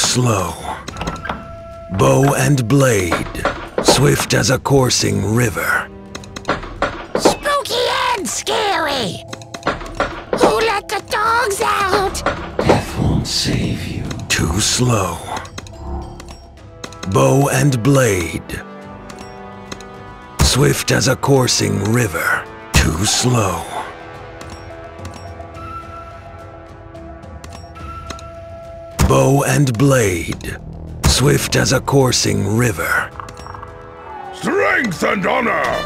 slow. Bow and blade, swift as a coursing river. Spooky and scary! Who let the dogs out? Death won't save you. Too slow. Bow and blade, swift as a coursing river. Too slow. Bow and blade, swift as a coursing river. Strength and honor!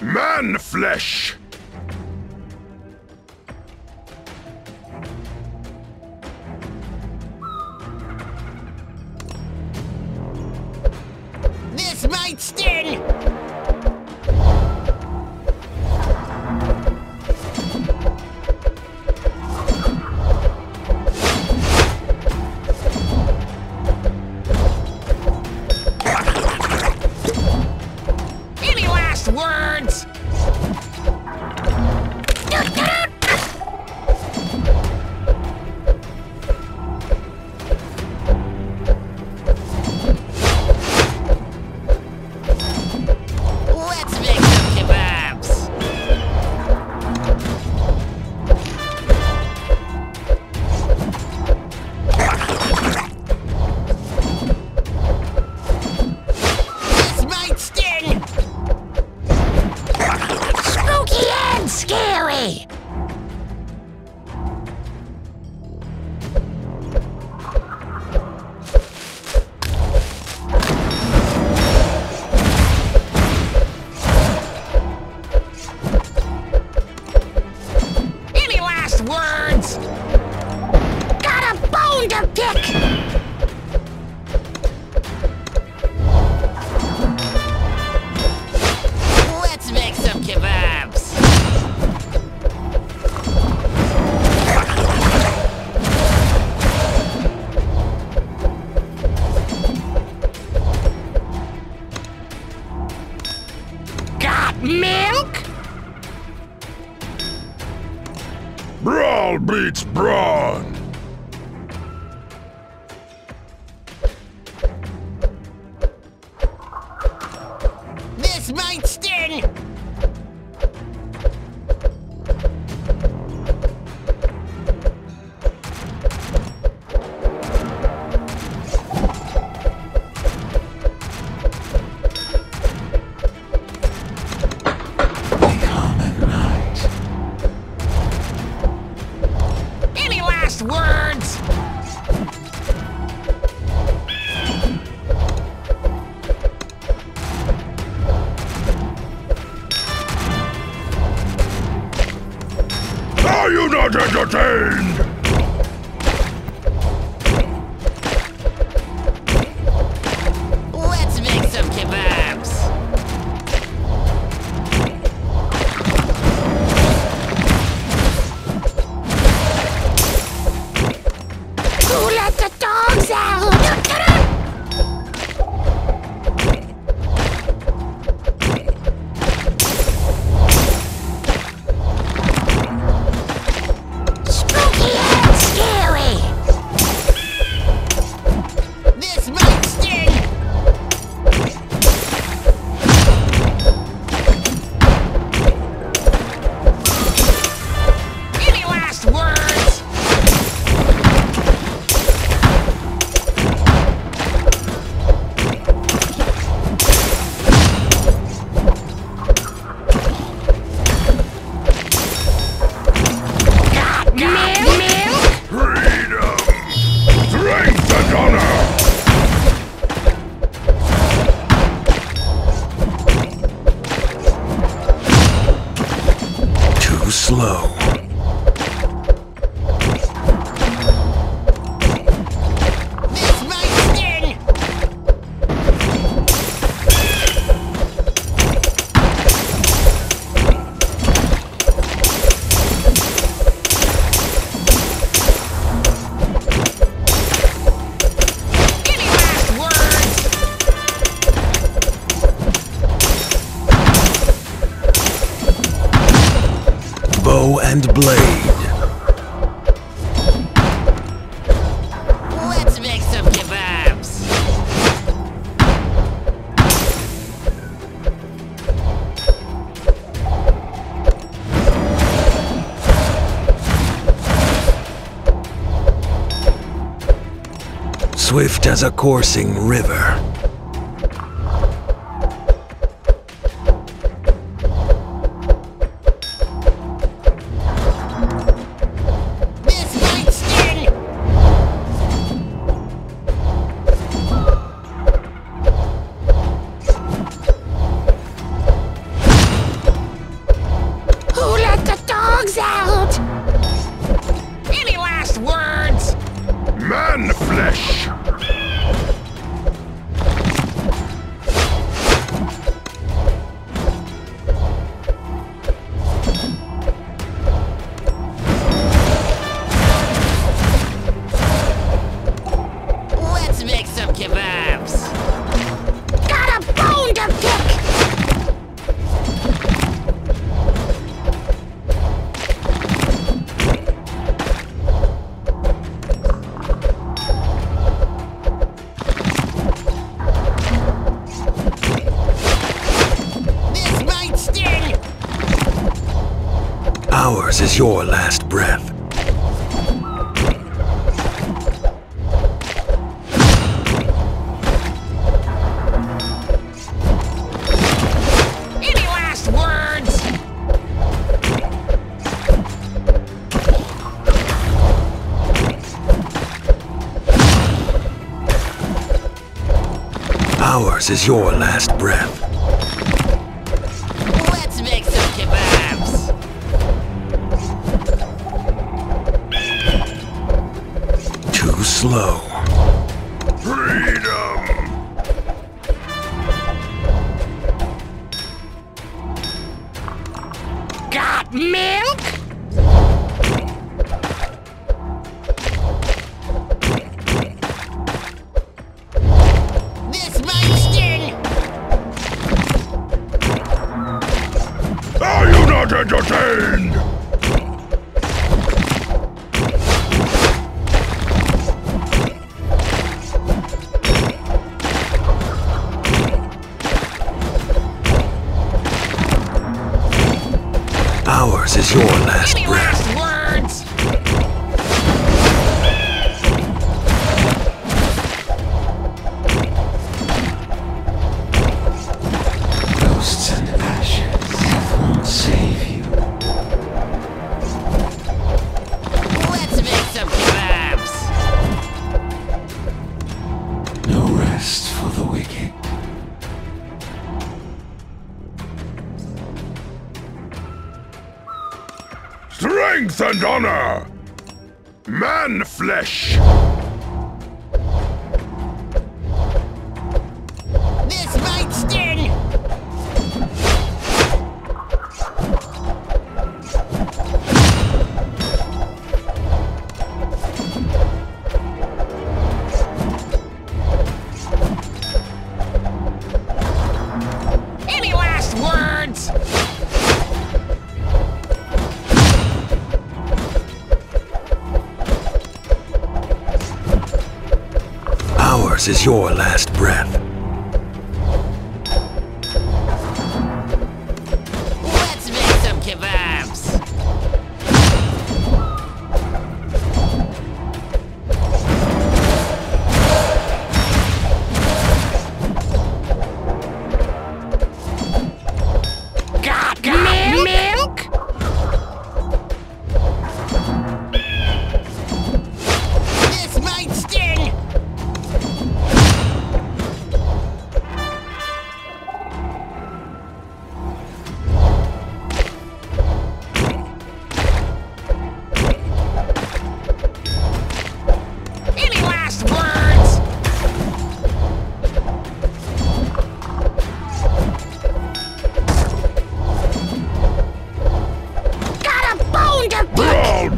Man flesh! This might sting! Words! Let's make some kebabs! This might sting! Scary! Any last words? Got a bone to pick! Milk? Brawl beats brawn! This might sting! Words! Are you not entertained? Let's make some kebabs! Slow. This might sting! Any last words? Bow and blade. swift as a coursing river. Ours is your last breath. Any last words? Ours is your last breath. Slow. Freedom! Got milk? This might sting! Are you not entertained? Ours is your last breath. Any last words? Ghosts and ashes won't save you. Let's make some kebabs. No rest for the wicked. Strength and honor! Man flesh! This might sting! Any last words? Ours is your last breath. Let's make some kebabs. Got milk? This might sting.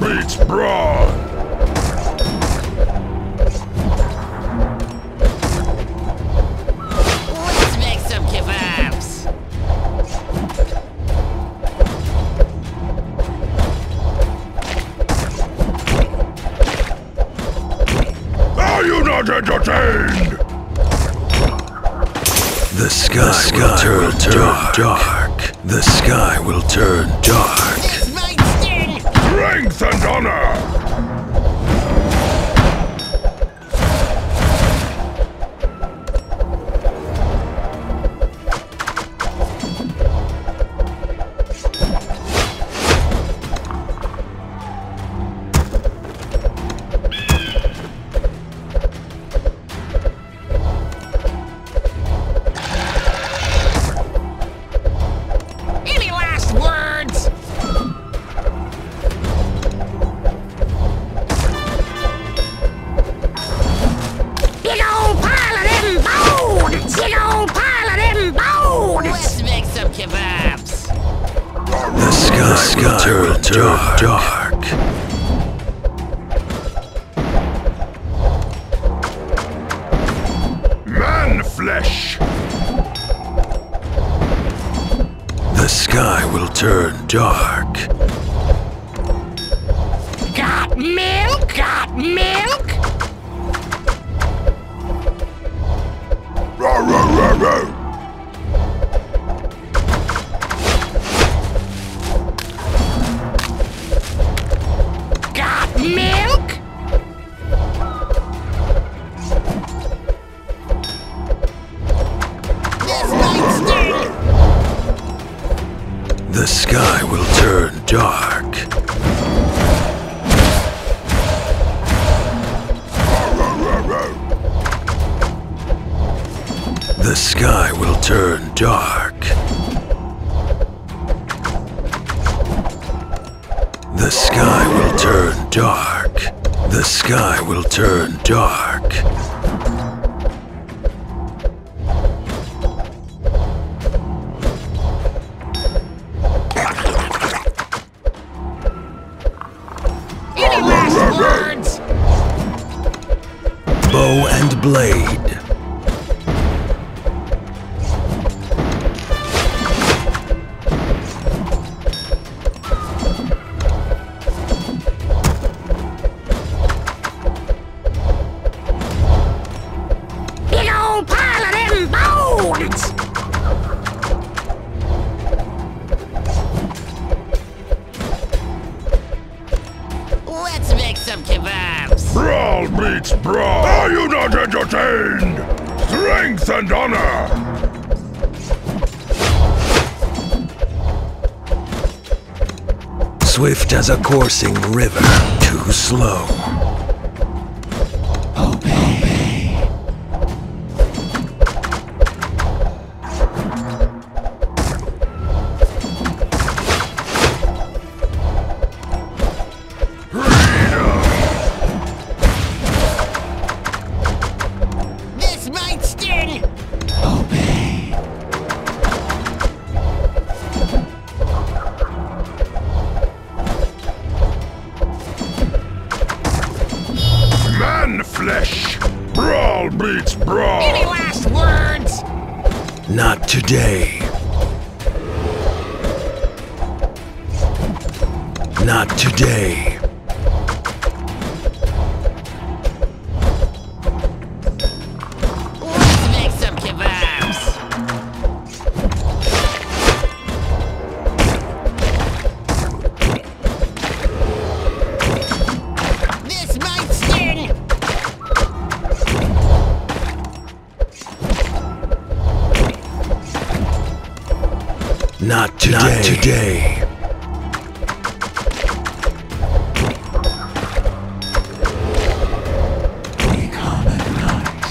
Beats brawn! Let's make some kebabs! Are you not entertained? The sky will turn dark. The sky will turn dark. Strength and honor! dark. Man flesh. The sky will turn dark. Got milk? Got milk? Row, row, row, row. The sky will turn dark. The sky will turn dark. The sky will turn dark. The sky will turn dark. Bow and blade. Big old pile of them bones. Let's make some kebabs. Brawl beats brawl. Are you not entertained? Strength and honor. Swift as a coursing river, too slow. Obey. Flesh. Brawl beats brawl. Any last words? Not today. Not today. Let's make some kebabs. This might sting. Not today. Not today. We come at night.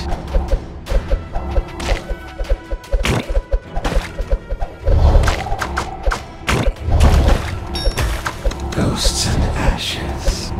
Ghosts and ashes.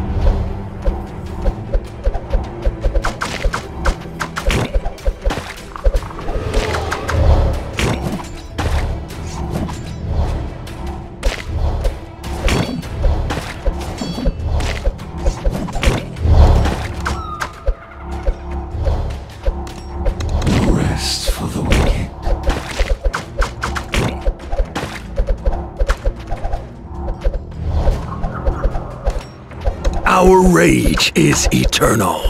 Our rage is eternal.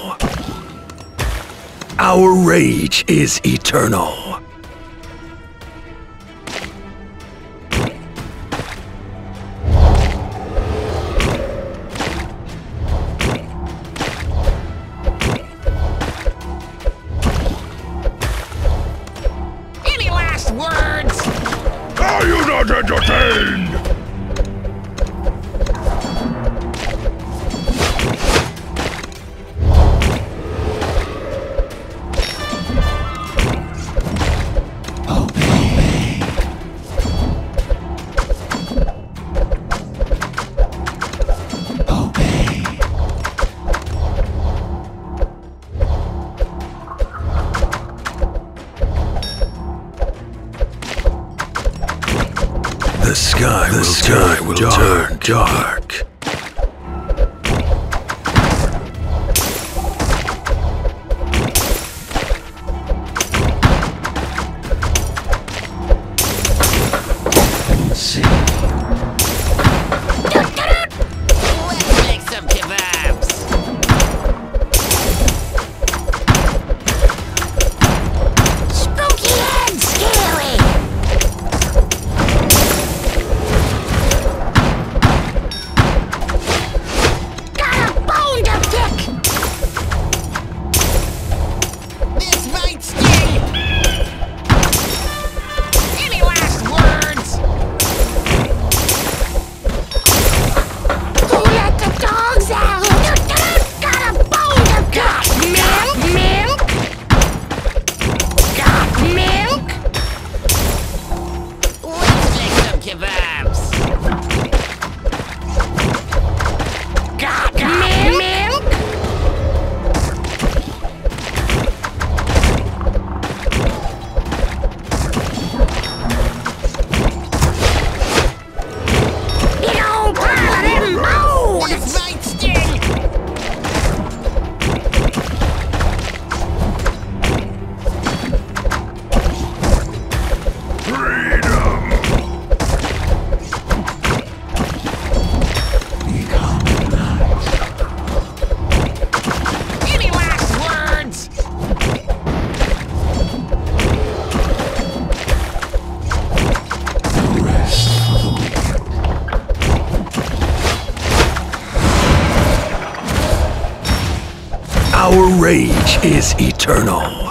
Our rage is eternal. Any last words? Are you not entertained? The The sky will turn dark. Our rage is eternal.